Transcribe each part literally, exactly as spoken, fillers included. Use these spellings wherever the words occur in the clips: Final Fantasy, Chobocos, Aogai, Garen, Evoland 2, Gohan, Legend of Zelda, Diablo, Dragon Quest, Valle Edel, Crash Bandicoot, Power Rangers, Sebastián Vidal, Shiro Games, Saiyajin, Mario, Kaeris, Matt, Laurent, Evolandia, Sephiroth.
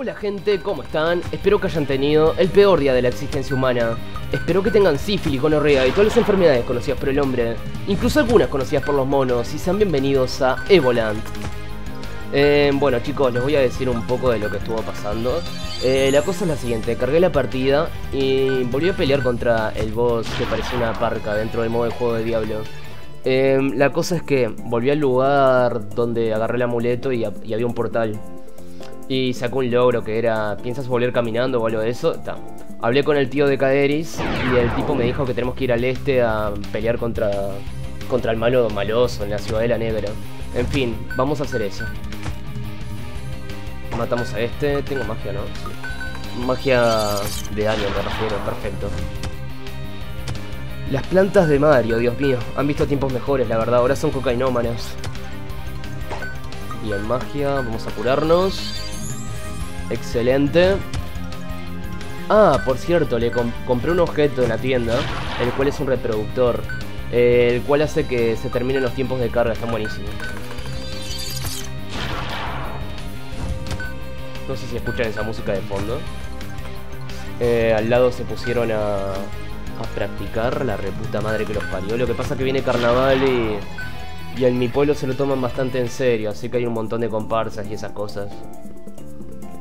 Hola gente, ¿cómo están? Espero que hayan tenido el peor día de la existencia humana. Espero que tengan sífilis, gonorrea y todas las enfermedades conocidas por el hombre, incluso algunas conocidas por los monos, y sean bienvenidos a Evoland. Eh, bueno chicos, les voy a decir un poco de lo que estuvo pasando. eh, La cosa es la siguiente: cargué la partida y volví a pelear contra el boss que parecía una parca dentro del modo de juego de Diablo. eh, La cosa es que volví al lugar donde agarré el amuleto y, y había un portal, y sacó un logro que era: ¿piensas volver caminando o algo de eso? Ta. Hablé con el tío de Kaeris y el tipo me dijo que tenemos que ir al este a pelear contra, contra el malo maloso en la Ciudadela Negra. En fin, vamos a hacer eso. Matamos a este. Tengo magia, ¿no? Sí. Magia de daño, me refiero. Perfecto. Las plantas de Mario, Dios mío. Han visto tiempos mejores, la verdad. Ahora son cocainómanos. Bien, magia. Vamos a curarnos. Excelente. Ah, por cierto, le comp compré un objeto en la tienda, el cual es un reproductor, eh, el cual hace que se terminen los tiempos de carga. Está buenísimo. No sé si escuchan esa música de fondo. eh, Al lado se pusieron a, a practicar. La reputa madre que los parió. Lo que pasa es que viene carnaval y, y en mi pueblo se lo toman bastante en serio, así que hay un montón de comparsas y esas cosas.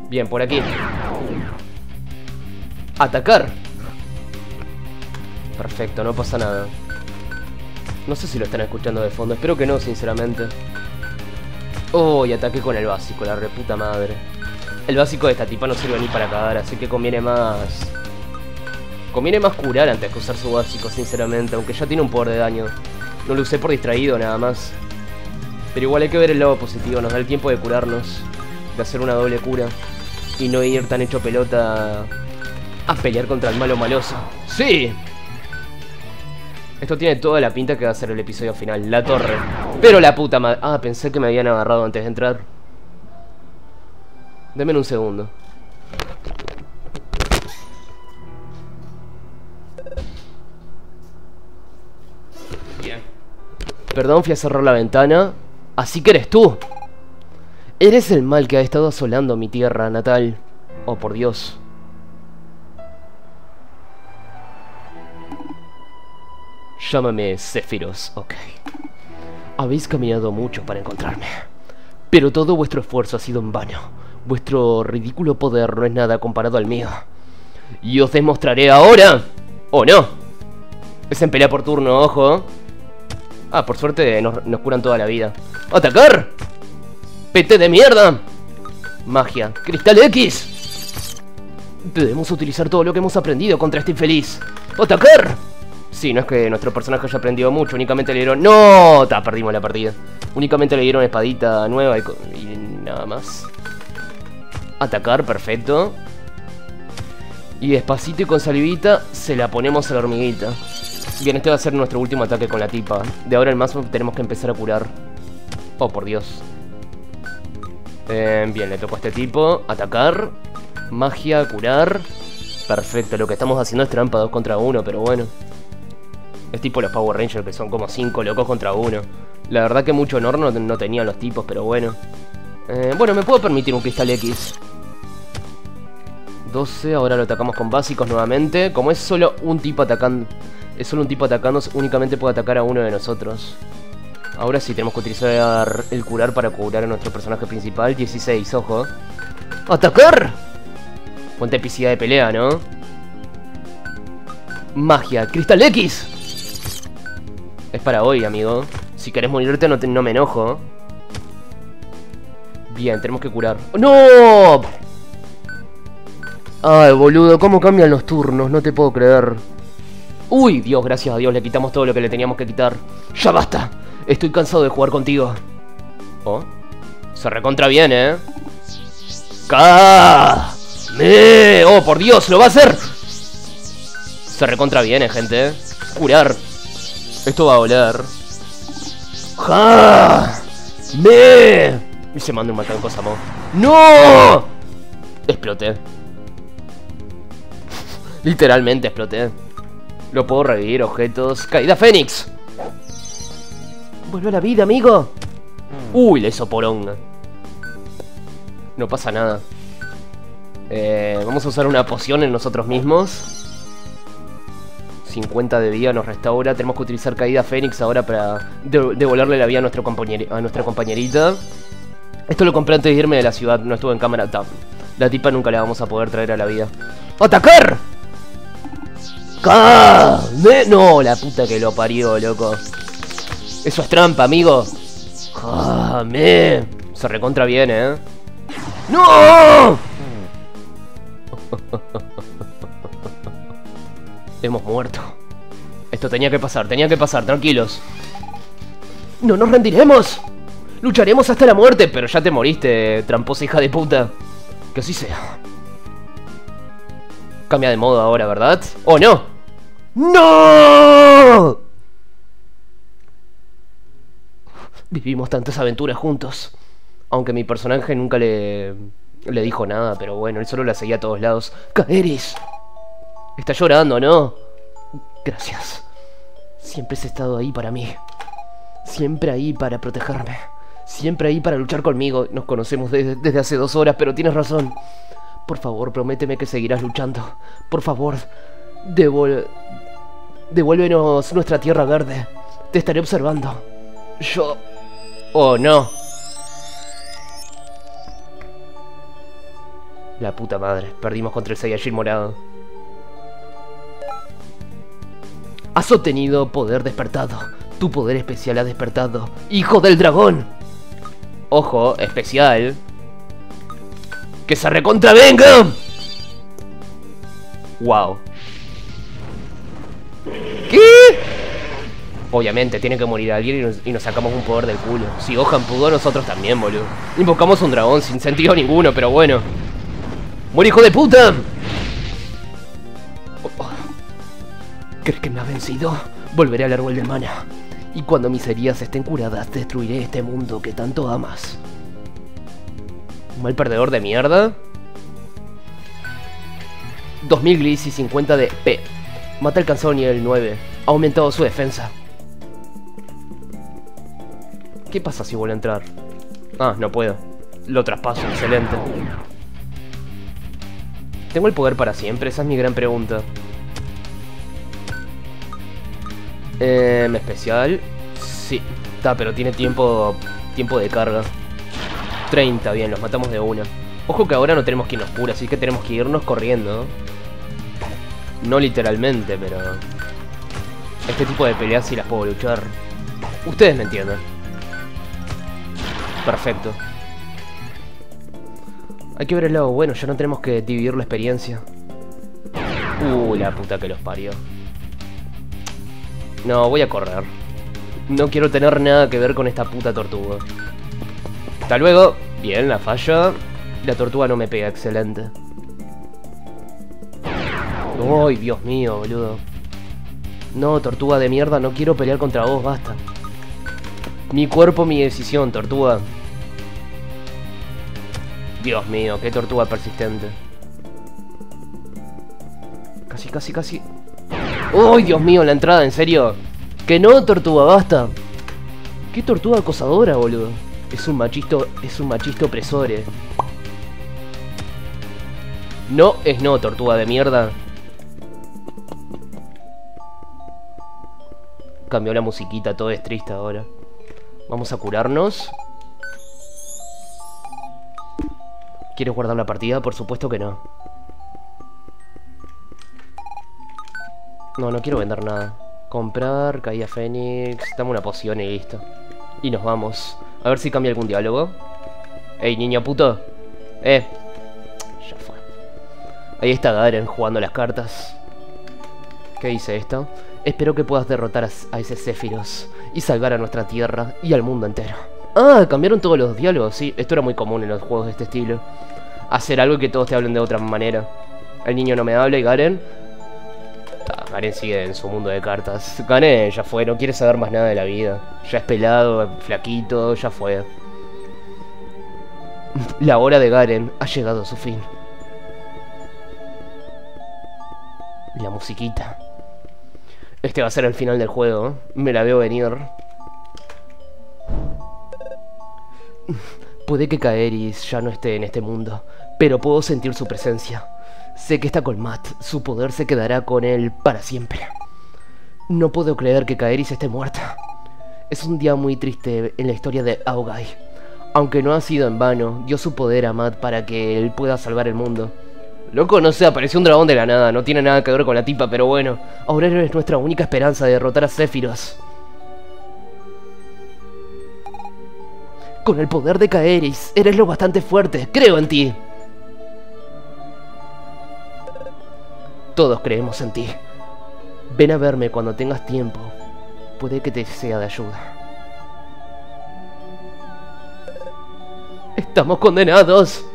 Bien, por aquí. ¡Atacar! Perfecto, no pasa nada. No sé si lo están escuchando de fondo. Espero que no, sinceramente. Oh, y ataqué con el básico, la reputa madre. El básico de esta tipa no sirve ni para cagar, así que conviene más... Conviene más curar antes que usar su básico, sinceramente. Aunque ya tiene un poder de daño. No lo usé por distraído, nada más. Pero igual hay que ver el lado positivo. Nos da el tiempo de curarnos, de hacer una doble cura y no ir tan hecho pelota a pelear contra el malo maloso. ¡Sí! Esto tiene toda la pinta que va a ser el episodio final. La torre. Pero la puta madre. Ah, pensé que me habían agarrado antes de entrar. Denme un segundo. Bien. Perdón, fui a cerrar la ventana. Así que eres tú. Eres el mal que ha estado asolando mi tierra natal. Oh, por Dios. Llámame Sephiroth, ok. Habéis caminado mucho para encontrarme, pero todo vuestro esfuerzo ha sido en vano. Vuestro ridículo poder no es nada comparado al mío. Y os demostraré ahora. ¿O no? Es en pelea por turno, ojo. Ah, por suerte nos, nos curan toda la vida. ¡Atacar! ¡Pete de mierda! Magia. ¡Cristal X! Debemos utilizar todo lo que hemos aprendido contra este infeliz. ¡Atacar! Sí, no es que nuestro personaje haya aprendido mucho. Únicamente le dieron... ¡No! Ta, perdimos la partida. Únicamente le dieron espadita nueva y, y nada más. Atacar, perfecto. Y despacito y con salivita se la ponemos a la hormiguita. Bien, este va a ser nuestro último ataque con la tipa. De ahora en más tenemos que empezar a curar. Oh, por Dios. Eh, bien, le tocó a este tipo. Atacar. Magia, curar. Perfecto, lo que estamos haciendo es trampa dos contra uno, pero bueno. Es tipo los Power Rangers, que son como cinco locos contra uno. La verdad que mucho honor no, no tenían los tipos, pero bueno. Eh, bueno, me puedo permitir un cristal X. doce, ahora lo atacamos con básicos nuevamente. Como es solo un tipo atacando, es solo un tipo atacándonos, únicamente puede atacar a uno de nosotros. Ahora sí, tenemos que utilizar el curar para curar a nuestro personaje principal. dieciséis, ojo. ¡Atacar! Cuánta epicidad de pelea, ¿no? Magia, Cristal X. Es para hoy, amigo. Si querés morirte, no, te, no me enojo. Bien, tenemos que curar. ¡No! Ay, boludo, cómo cambian los turnos, no te puedo creer. Uy, Dios, gracias a Dios, le quitamos todo lo que le teníamos que quitar. ¡Ya basta! Estoy cansado de jugar contigo. Oh. Se recontra bien, eh. ¡Ca-me! Oh, por Dios, lo va a hacer. Se recontra bien, eh, gente. Curar. Esto va a oler. ¡Ja-me! Y se manda un matanco, Samo. ¡No! Exploté. Literalmente exploté. Lo puedo revivir, objetos. Caída Fénix. Vuelve a la vida, amigo. Uy, le hizo poronga. No pasa nada. Eh, vamos a usar una poción en nosotros mismos. cincuenta de vida nos restaura. Tenemos que utilizar caída Fénix ahora para de devolverle la vida a, nuestro compañer a nuestra compañerita. Esto lo compré antes de irme de la ciudad. No estuvo en cámara. Ta, la tipa nunca la vamos a poder traer a la vida. ¡Atacar! ¡Ca! No, la puta que lo parió, loco. Eso es trampa, amigo. ¡Ja, me! Se recontra bien, eh. ¡No! Hemos muerto. Esto tenía que pasar, tenía que pasar, tranquilos. ¡No nos rendiremos! ¡Lucharemos hasta la muerte! Pero ya te moriste, tramposa hija de puta. Que así sea. Cambia de modo ahora, ¿verdad? ¡Oh, no! ¡No! Vivimos tantas aventuras juntos. Aunque mi personaje nunca le... le dijo nada, pero bueno, él solo la seguía a todos lados. ¡Kaeris! Está llorando, ¿no? Gracias. Siempre has estado ahí para mí. Siempre ahí para protegerme. Siempre ahí para luchar conmigo. Nos conocemos desde, desde hace dos horas, pero tienes razón. Por favor, prométeme que seguirás luchando. Por favor, devol... devuélvenos nuestra tierra verde. Te estaré observando. Yo... Oh, no. La puta madre. Perdimos contra el Saiyajin morado. Has obtenido poder despertado. Tu poder especial ha despertado. ¡Hijo del dragón! Ojo, especial. ¡Que se recontravenga! ¡Wow! ¿Qué? Obviamente, tiene que morir alguien y nos, y nos sacamos un poder del culo. Si Gohan pudo, nosotros también, boludo. Invocamos un dragón sin sentido ninguno, pero bueno. ¡Muere, hijo de puta! Oh, oh. ¿Crees que me has vencido? Volveré al árbol de mana. Y cuando mis heridas estén curadas, destruiré este mundo que tanto amas. Un mal perdedor de mierda. dos mil Gliss y cincuenta de P. Mata al cansado nivel nueve. Ha aumentado su defensa. ¿Qué pasa si vuelve a entrar? Ah, no puedo. Lo traspaso, excelente. ¿Tengo el poder para siempre? Esa es mi gran pregunta. Eh, especial. Sí, está, pero tiene tiempo tiempo de carga. treinta, bien, los matamos de una. Ojo que ahora no tenemos quien nos cura, así que tenemos que irnos corriendo. No literalmente, pero... este tipo de peleas sí las puedo luchar. Ustedes me entienden. Perfecto. Hay que ver el lado bueno, ya no tenemos que dividir la experiencia. Uh, la puta que los parió. No, voy a correr. No quiero tener nada que ver con esta puta tortuga. Hasta luego. Bien, la falla. La tortuga no me pega, excelente. Ay, Dios mío, boludo. No, tortuga de mierda, no quiero pelear contra vos, basta. Mi cuerpo, mi decisión, tortuga. Dios mío, qué tortuga persistente. Casi, casi, casi. ¡Ay, Dios mío! La entrada, en serio. Que no, tortuga, basta. Qué tortuga acosadora, boludo. Es un machisto, es un machisto opresor. No es no, tortuga de mierda. Cambió la musiquita, todo es triste ahora. Vamos a curarnos. ¿Quieres guardar la partida? Por supuesto que no. No, no quiero vender nada. Comprar, caída Fénix. Dame una poción y listo. Y nos vamos. A ver si cambia algún diálogo. Ey, niño puto. Eh. Ya fue. Ahí está Garen jugando las cartas. ¿Qué dice esto? Espero que puedas derrotar a, a ese Sephiroth y salvar a nuestra tierra y al mundo entero. Ah, cambiaron todos los diálogos. Sí, esto era muy común en los juegos de este estilo. Hacer algo y que todos te hablen de otra manera. El niño no me habla y Garen... Garen sigue en su mundo de cartas. Gané, ya fue, no quiere saber más nada de la vida. Ya es pelado, flaquito, ya fue. La hora de Garen ha llegado a su fin. La musiquita. Este va a ser el final del juego, ¿eh? Me la veo venir. Puede que Kaeris ya no esté en este mundo, pero puedo sentir su presencia. Sé que está con Matt, su poder se quedará con él para siempre. No puedo creer que Kaeris esté muerta. Es un día muy triste en la historia de Aogai. Aunque no ha sido en vano, dio su poder a Matt para que él pueda salvar el mundo. Loco, no sé, apareció un dragón de la nada, no tiene nada que ver con la tipa, pero bueno. Ahora es nuestra única esperanza de derrotar a Sephiroth. Con el poder de Kaeris, eres lo bastante fuerte, creo en ti. Todos creemos en ti. Ven a verme cuando tengas tiempo, puede que te sea de ayuda. ¡Estamos condenados!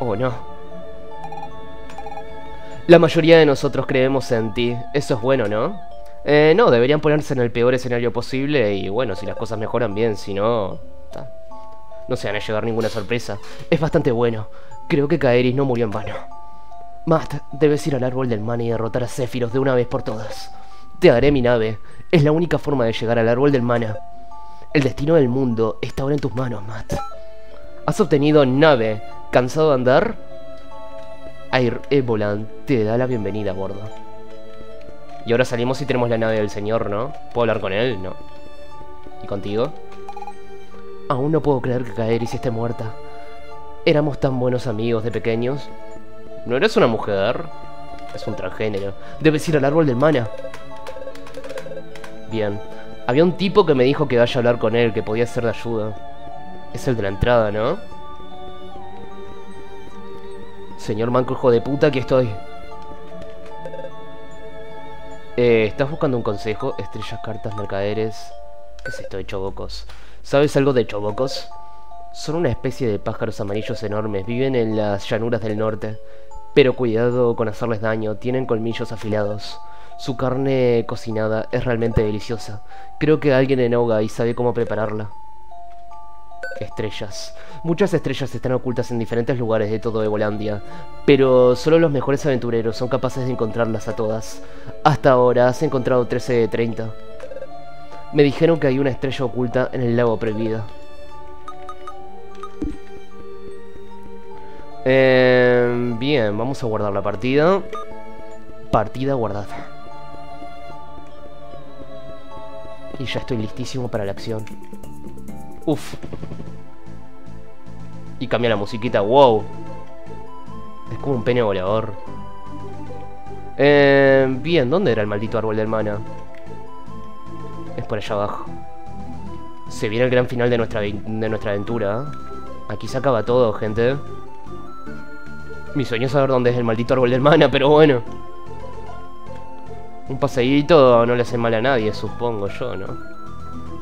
Oh, no. La mayoría de nosotros creemos en ti. Eso es bueno, ¿no? Eh, no, deberían ponerse en el peor escenario posible. Y bueno, si las cosas mejoran bien, si no... no se van a llevar ninguna sorpresa. Es bastante bueno. Creo que Kaeris no murió en vano. Matt, debes ir al árbol del mana y derrotar a Sephiroth de una vez por todas. Te daré mi nave. Es la única forma de llegar al árbol del mana. El destino del mundo está ahora en tus manos, Matt. Has obtenido nave. ¿Cansado de andar? Air Evoland te da la bienvenida a bordo. Y ahora salimos y tenemos la nave del señor, ¿no? ¿Puedo hablar con él? No. ¿Y contigo? Aún no puedo creer que Kaeris esté muerta. Éramos tan buenos amigos de pequeños. ¿No eres una mujer? Es un transgénero. Debes ir al árbol del mana. Bien. Había un tipo que me dijo que vaya a hablar con él, que podía ser de ayuda. Es el de la entrada, ¿no? Señor manco hijo de puta, aquí estoy. Eh, ¿Estás buscando un consejo? Estrellas, cartas, mercaderes... ¿Qué es esto de Chobocos? ¿Sabes algo de Chobocos? Son una especie de pájaros amarillos enormes. Viven en las llanuras del norte. Pero cuidado con hacerles daño. Tienen colmillos afilados. Su carne cocinada es realmente deliciosa. Creo que alguien en Aogai sabe cómo prepararla. Estrellas. Muchas estrellas están ocultas en diferentes lugares de todo Evolandia, pero solo los mejores aventureros son capaces de encontrarlas a todas. Hasta ahora has encontrado trece de treinta. Me dijeron que hay una estrella oculta en el lago prohibido. Eh, bien, vamos a guardar la partida. Partida guardada. Y ya estoy listísimo para la acción. Uf. Y cambia la musiquita, wow. Es como un pene volador. Eh, bien, ¿dónde era el maldito árbol del mana? Es por allá abajo. Se viene el gran final de nuestra, de nuestra aventura. Aquí se acaba todo, gente. Mi sueño es saber dónde es el maldito árbol del mana, pero bueno. Un paseíto no le hace mal a nadie, supongo yo, ¿no?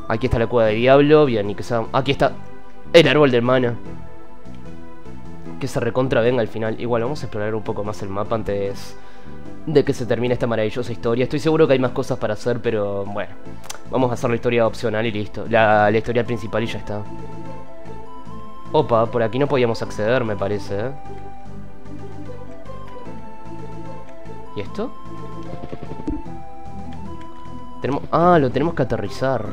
Aquí está la cueva de Diablo, bien, y que sea... aquí está el árbol del mana. Que se recontra venga al final. Igual vamos a explorar un poco más el mapa antes de que se termine esta maravillosa historia. Estoy seguro que hay más cosas para hacer, pero bueno. Vamos a hacer la historia opcional y listo. La, la historia principal y ya está. Opa, por aquí no podíamos acceder, me parece, ¿eh? ¿Y esto? Tenemos... ah, lo tenemos que aterrizar.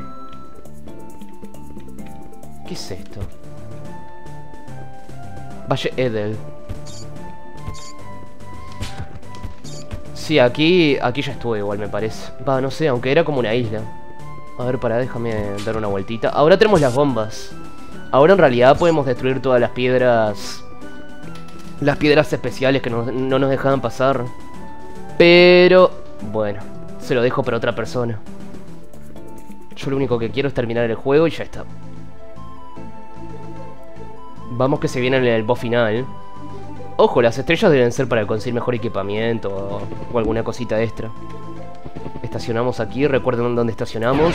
¿Qué es esto? Valle Edel. Sí, aquí... aquí ya estuve igual, me parece. Va, no sé, aunque era como una isla. A ver, pará, déjame dar una vueltita. Ahora tenemos las bombas. Ahora en realidad podemos destruir todas las piedras... las piedras especiales que no, no nos dejaban pasar. Pero... bueno, se lo dejo para otra persona. Yo lo único que quiero es terminar el juego y ya está. Vamos que se viene el boss final. Ojo, las estrellas deben ser para conseguir mejor equipamiento o, o alguna cosita extra. Estacionamos aquí, recuerden dónde estacionamos.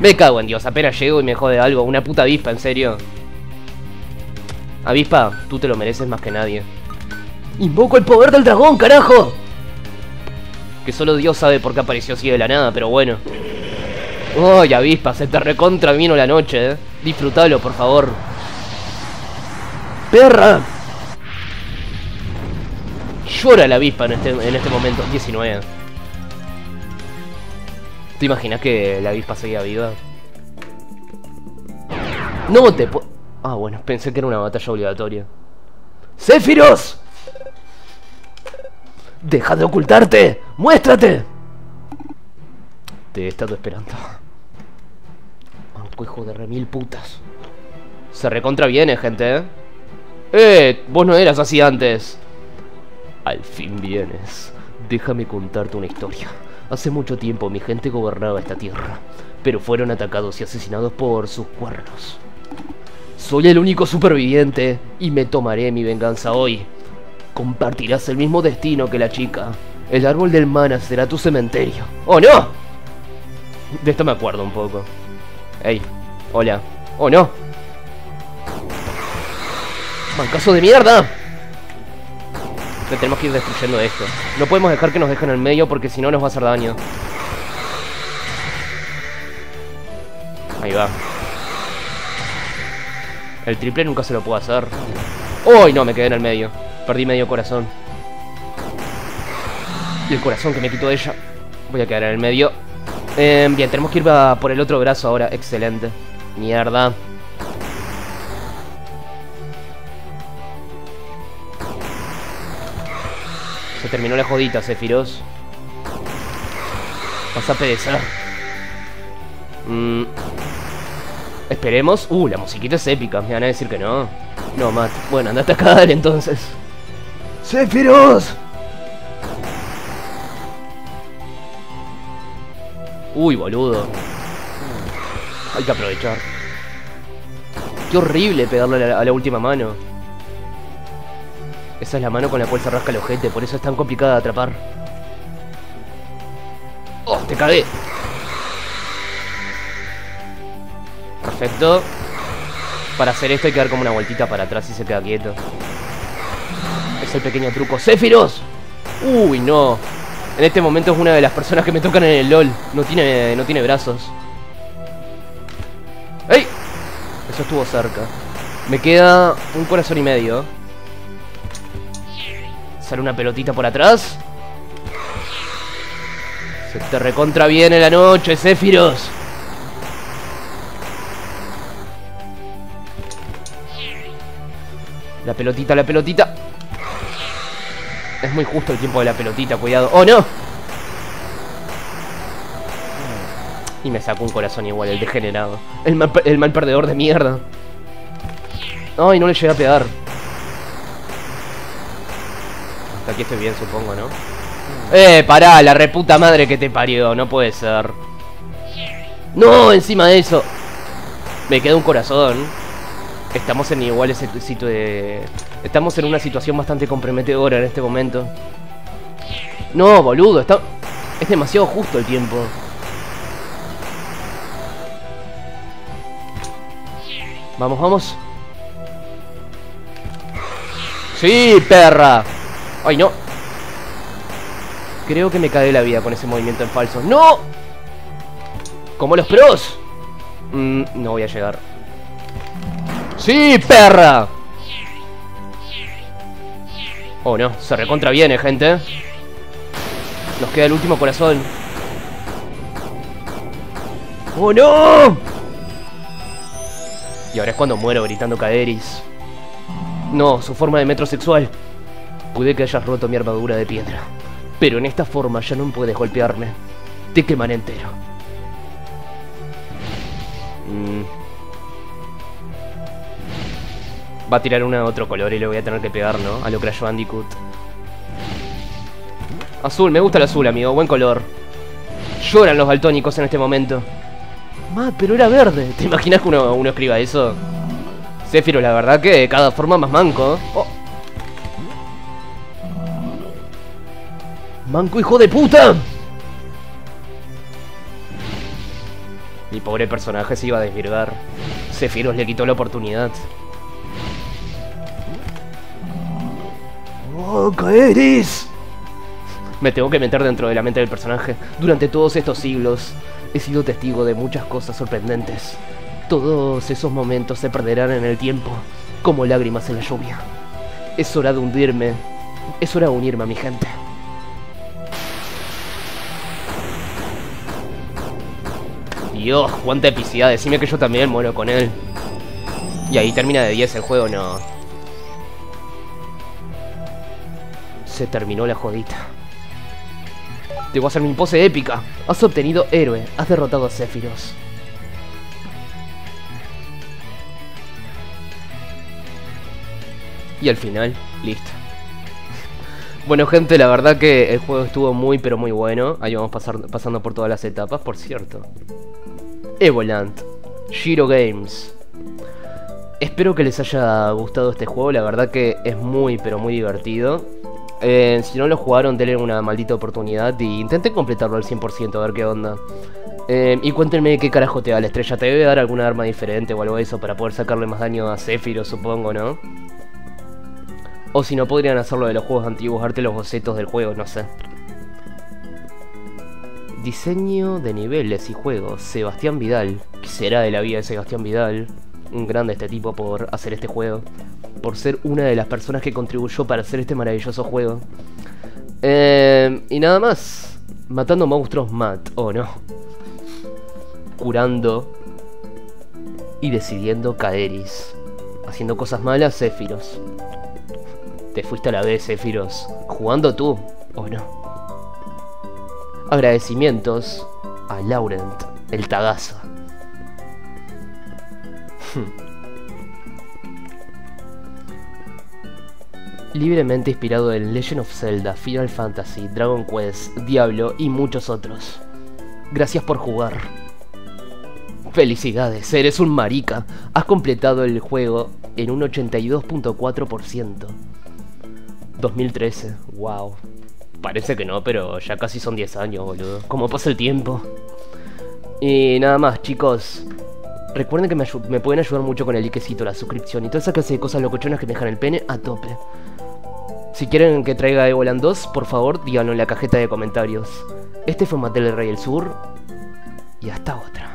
Me cago en Dios, apenas llego y me jode algo. Una puta avispa, en serio. Avispa, tú te lo mereces más que nadie. ¡Invoco el poder del dragón, carajo! Que solo Dios sabe por qué apareció así de la nada, pero bueno. ¡Ay, avispa! Se te recontra vino la noche, eh. Disfrutalo, por favor. ¡Perra! Llora la avispa en este, en este momento. diecinueve. ¿Te imaginas que la avispa seguía viva? No te po... Ah, bueno, pensé que era una batalla obligatoria. ¡Sephiroth! ¡Deja de ocultarte! ¡Muéstrate! Te he estado esperando. Manco hijo de remil putas. Se recontra viene, gente, ¿eh? ¡Eh! Vos no eras así antes. Al fin vienes. Déjame contarte una historia. Hace mucho tiempo mi gente gobernaba esta tierra, pero fueron atacados y asesinados por sus cuernos. Soy el único superviviente y me tomaré mi venganza hoy. Compartirás el mismo destino que la chica. El árbol del mana será tu cementerio. ¡Oh, no! De esto me acuerdo un poco. Ey, hola. ¡Oh, no! ¡Mancazo de mierda! Que tenemos que ir destruyendo esto. No podemos dejar que nos dejen en el medio porque si no nos va a hacer daño. Ahí va. El triple nunca se lo puedo hacer. ¡Uy! No, me quedé en el medio. Perdí medio corazón. Y el corazón que me quitó ella. Voy a quedar en el medio. eh, Bien, tenemos que ir a por el otro brazo ahora. Excelente. Mierda. Se terminó la jodita, Sephiroth. Vas a perecer. Mm. Esperemos. Uh, la musiquita es épica. Me van a decir que no. No, Matt. Bueno, andate a cagar entonces. ¡Sephiroth! Uy, boludo. Hay que aprovechar. Qué horrible pegarle a la, a la última mano. Esa es la mano con la cual se rasca el ojete, por eso es tan complicada de atrapar. ¡Oh, te cagué! Perfecto. Para hacer esto hay que dar como una vueltita para atrás y se queda quieto. Es el pequeño truco. ¡Sephiroth! ¡Uy, no! En este momento es una de las personas que me tocan en el LOL. No tiene, no tiene brazos. ¡Ey! Eso estuvo cerca. Me queda un corazón y medio. Sale una pelotita por atrás. Se te recontra bien en la noche, Sephiroth. La pelotita, la pelotita. Es muy justo el tiempo de la pelotita, cuidado. ¡Oh, no! Y me sacó un corazón igual, el degenerado. El mal, el mal perdedor de mierda. Ay, no le llegué a pegar. Hasta aquí estoy bien, supongo, ¿no? ¡Eh, pará! La reputa madre que te parió. No puede ser. ¡No! Encima de eso. Me queda un corazón. Estamos en iguales situ de... Estamos en una situación bastante comprometedora en este momento. No, boludo. Está... Es demasiado justo el tiempo. Vamos, vamos. ¡Sí, perra! ¡Ay, no! Creo que me cae la vida con ese movimiento en falso. ¡No! ¡Como los pros! Mm, no voy a llegar. ¡Sí, perra! Oh, no. Se recontra viene, gente. Nos queda el último corazón. ¡Oh, no! Y ahora es cuando muero gritando Kaeris. No, su forma de metrosexual. Pude que hayas roto mi armadura de piedra, pero en esta forma ya no puedes golpearme. Te quemaré entero. Mm. Va a tirar una de otro color y le voy a tener que pegar, ¿no? A lo Crash Bandicoot. Azul, me gusta el azul, amigo. Buen color. Lloran los daltónicos en este momento. Ma, pero era verde. ¿Te imaginas que uno, uno escriba eso? Sephiroth, la verdad que cada forma más manco. Oh. ¡Manco hijo de puta! Mi pobre personaje se iba a desvirgar. Sephiroth le quitó la oportunidad. ¡Oh, Kaeris! Me tengo que meter dentro de la mente del personaje. Durante todos estos siglos he sido testigo de muchas cosas sorprendentes. Todos esos momentos se perderán en el tiempo, como lágrimas en la lluvia. Es hora de hundirme. Es hora de unirme a mi gente. Dios, cuánta epicidad, decime que yo también muero con él. Y ahí termina de diez el juego, no. Se terminó la jodita. Debo hacer mi pose épica. Has obtenido héroe. Has derrotado a Sephiroth. Y al final, listo. Bueno, gente, la verdad que el juego estuvo muy, pero muy bueno. Ahí vamos pasar, pasando por todas las etapas, por cierto. Evoland, Shiro Games. Espero que les haya gustado este juego. La verdad que es muy, pero muy divertido. Eh, si no lo jugaron, denle una maldita oportunidad y intenten completarlo al cien por ciento, a ver qué onda. Eh, y cuéntenme qué carajo te da la estrella. Te debe dar alguna arma diferente o algo de eso para poder sacarle más daño a Sephiroth, supongo, ¿no? O si no, podrían hacerlo de los juegos antiguos, darte los bocetos del juego, no sé. Diseño de niveles y juegos, Sebastián Vidal. ¿Qué será de la vida de Sebastián Vidal? Un grande este tipo por hacer este juego. Por ser una de las personas que contribuyó para hacer este maravilloso juego. Eh, y nada más. Matando monstruos, Matt. Oh, no. Curando. Y decidiendo Kaeris. Haciendo cosas malas, Sephiroth. Te fuiste a la vez, Sephiroth. ¿Jugando tú? ¿O no? Agradecimientos a Laurent, el tagazo. Libremente inspirado en Legend of Zelda, Final Fantasy, Dragon Quest, Diablo y muchos otros. Gracias por jugar. Felicidades, eres un marica. Has completado el juego en un ochenta y dos punto cuatro por ciento. dos mil trece, wow. Parece que no, pero ya casi son diez años, boludo. ¿Cómo pasa el tiempo? Y nada más, chicos. Recuerden que me, me pueden ayudar mucho con el likecito, la suscripción y toda esa clase de cosas locochonas que me dejan el pene a tope. Si quieren que traiga Evoland dos, por favor, díganlo en la cajeta de comentarios. Este fue Matel el Rey del Sur. Y hasta otra.